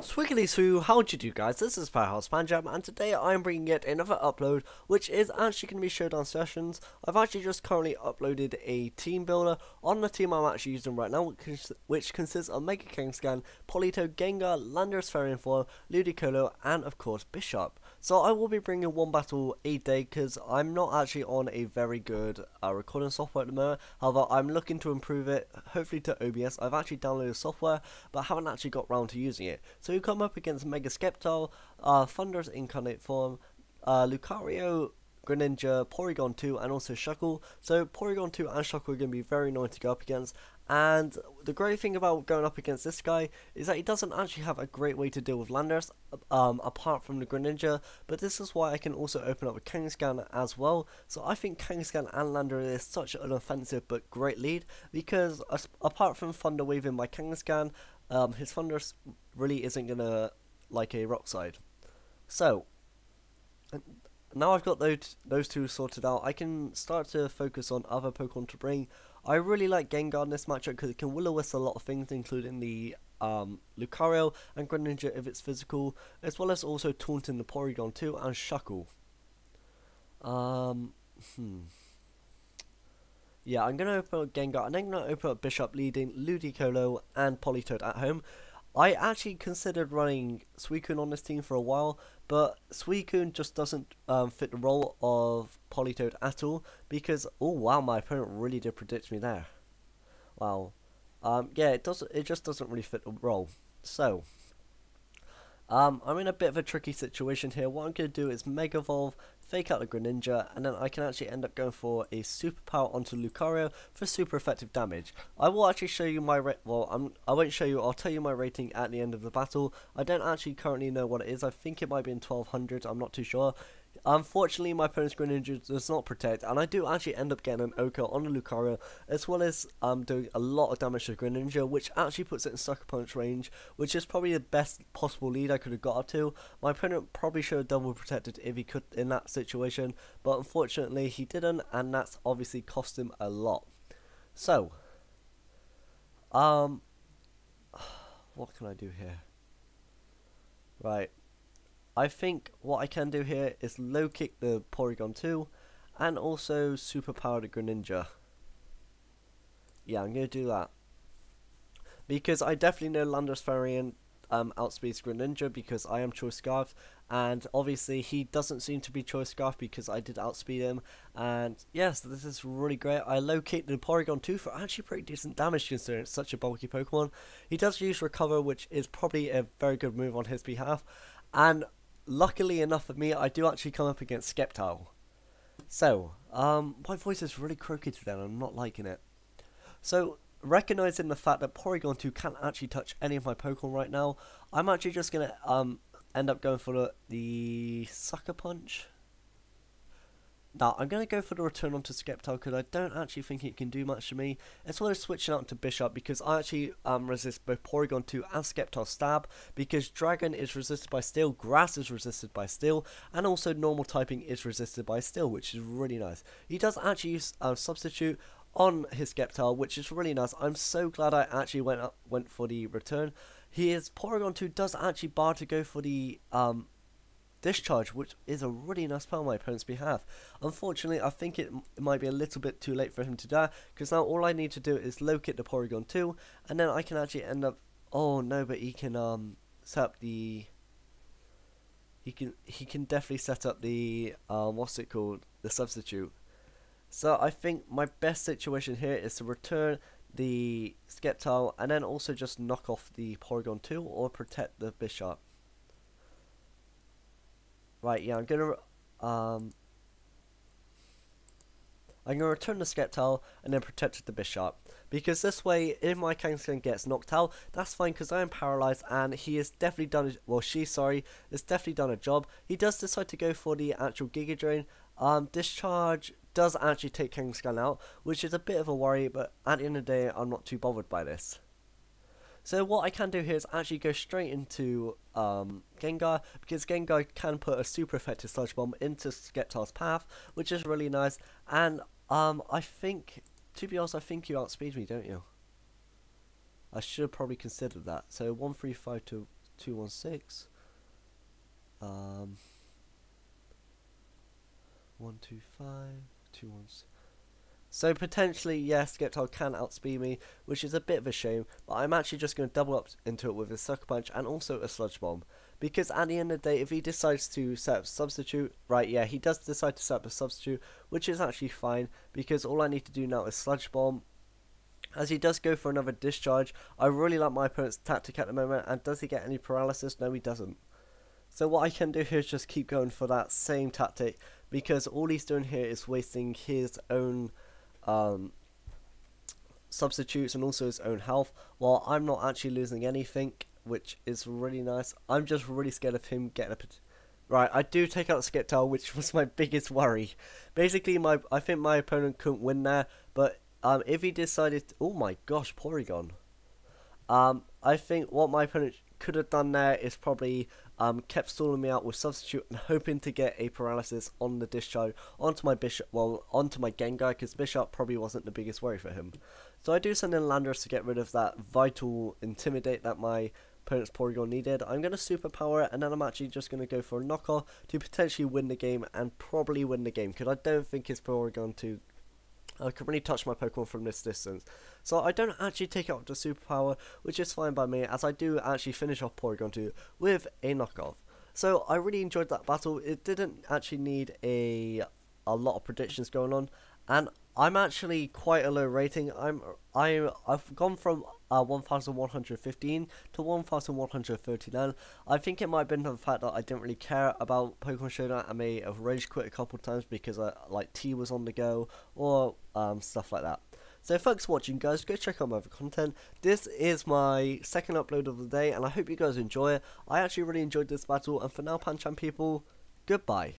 Swiggly Soo, how do you do guys, this is Powerhouse Pancham and today I'm bringing yet another upload which is actually going to be Showdown Sessions. I've actually just currently uploaded a team builder on the team I'm actually using right now which consists of Mega Kangaskhan, Polito, Gengar, Landorus-Therian form, Ludicolo and of course Bisharp. So I will be bringing one battle a day because I'm not actually on a very good recording software at the moment. However, I'm looking to improve it, hopefully to OBS. I've actually downloaded software but haven't actually got round to using it. So you come up against Mega Sceptile, Thunderous Incarnate Form, Lucario, Greninja, Porygon 2 and also Shuckle. So Porygon 2 and Shuckle are going to be very annoying to go up against. And the great thing about going up against this guy is that he doesn't actually have a great way to deal with Landorus, apart from the Greninja, but this is why I can also open up with Kangaskhan as well. So I think Kangaskhan and Landorus is such an offensive but great lead, because apart from Thunder Waving by Kangaskhan, his Thunderous really isn't going to like a rock side. So, now I've got those two sorted out, I can start to focus on other Pokemon to bring. I really like Gengar in this matchup because it can will-o-wisp a lot of things, including the Lucario and Greninja if it's physical, as well as also taunting the Porygon 2 and Shuckle. Yeah, I'm going to open up Gengar and I'm going to open up Bisharp, leading Ludicolo and Politoed at home. I actually considered running Suicune on this team for a while, but Suicune just doesn't fit the role of Politoed at all, because, oh wow, my opponent really did predict me there. Wow. Yeah, it just doesn't really fit the role. So, I'm in a bit of a tricky situation here. What I'm going to do is Mega Evolve, fake out the Greninja, and then I can actually end up going for a superpower onto Lucario for super effective damage. I will actually show you my I'll tell you my rating at the end of the battle. I don't actually currently know what it is. I think it might be in 1200, I'm not too sure. Unfortunately, my opponent's Greninja does not protect, and I do actually end up getting an Oko on the Lucario, as well as doing a lot of damage to Greninja, which actually puts it in Sucker Punch range, which is probably the best possible lead I could have got up to. My opponent probably should have double protected if he could in that situation, but unfortunately he didn't, and that's obviously cost him a lot. So, what can I do here? Right. I think what I can do here is low kick the Porygon 2 and also superpower the Greninja. Yeah, I'm going to do that. Because I definitely know Landorus-Therian outspeeds Greninja because I am Choice Scarf, and obviously he doesn't seem to be Choice Scarf because I did outspeed him, and yes, this is really great. I low kicked the Porygon 2 for actually pretty decent damage considering it's such a bulky Pokemon. He does use Recover, which is probably a very good move on his behalf, and luckily enough for me, I do actually come up against Sceptile. So, my voice is really croaky today and I'm not liking it. So, recognising the fact that Porygon 2 can't actually touch any of my Pokemon right now, I'm actually just going to end up going for the Sucker Punch. Now, I'm going to go for the return onto Sceptile because I don't actually think it can do much to me, as well as switching out to Bisharp because I actually resist both Porygon 2 and Sceptile Stab, because Dragon is resisted by Steel, Grass is resisted by Steel, and also normal typing is resisted by Steel, which is really nice. He does actually use Substitute on his Sceptile, which is really nice. I'm so glad I actually went for the return. Porygon 2 does actually bar to go for the Discharge, which is a really nice power on my opponent's behalf. Unfortunately, I think it might be a little bit too late for him to die, because now all I need to do is low kick the Porygon 2, and then I can actually end up, oh no, but he can set up the, he can definitely set up the, the Substitute. So I think my best situation here is to return the Sceptile, and then also just knock off the Porygon 2, or protect the Bisharp. Right, yeah, I'm gonna return the Sceptile and then protect the Bisharp, because this way, if my Kangaskhan gets knocked out, that's fine because I am paralysed, and he has definitely done it's definitely done a job. He does decide to go for the actual Giga Drain. Discharge does actually take Kangaskhan out, which is a bit of a worry, but at the end of the day, I'm not too bothered by this. So what I can do here is actually go straight into Gengar, because Gengar can put a super effective Sludge Bomb into Sceptile's path, which is really nice, and I think, to be honest, I think you outspeed me, don't you? I should have probably considered that. So 135 to 216. 125, 216. So potentially, yes, Sceptile can outspeed me, which is a bit of a shame, but I'm actually just going to double up into it with a Sucker Punch and also a Sludge Bomb. Because at the end of the day, if he decides to set up Substitute, right, yeah, he does decide to set up a Substitute, which is actually fine, because all I need to do now is Sludge Bomb. As he does go for another Discharge, I really like my opponent's tactic at the moment, and does he get any paralysis? No, he doesn't. So what I can do here is just keep going for that same tactic, because all he's doing here is wasting his own substitutes and also his own health, while I'm not actually losing anything, which is really nice. I'm just really scared of him getting a... Right, I do take out Sceptile, which was my biggest worry. Basically, I think my opponent couldn't win there, but if he decided... Oh my gosh, Porygon. I think what my opponent could have done there is probably kept stalling me out with Substitute and hoping to get a Paralysis on the Discharge onto my Bisharp, well, onto my Gengar, because Bisharp probably wasn't the biggest worry for him. So I do send in Landorus to get rid of that vital Intimidate that my opponent's Porygon needed. I'm going to Superpower it, and then I'm actually just going to go for a Knock-Off to potentially win the game, and probably win the game, because I don't think his Porygon 2 can really touch my Pokemon from this distance. So I don't actually take out the Superpower, which is fine by me, as I do actually finish off Porygon 2 with a Knockoff. So I really enjoyed that battle. It didn't actually need a lot of predictions going on, and I'm actually quite a low rating. I've gone from 1115 to 1139. I think it might have been the fact that I didn't really care about Pokemon Showdown. I may have rage quit a couple times because I like tea was on the go or stuff like that. So thanks for watching, guys. Go check out my other content. This is my second upload of the day, and I hope you guys enjoy it. I actually really enjoyed this battle, and for now, Pancham people, goodbye.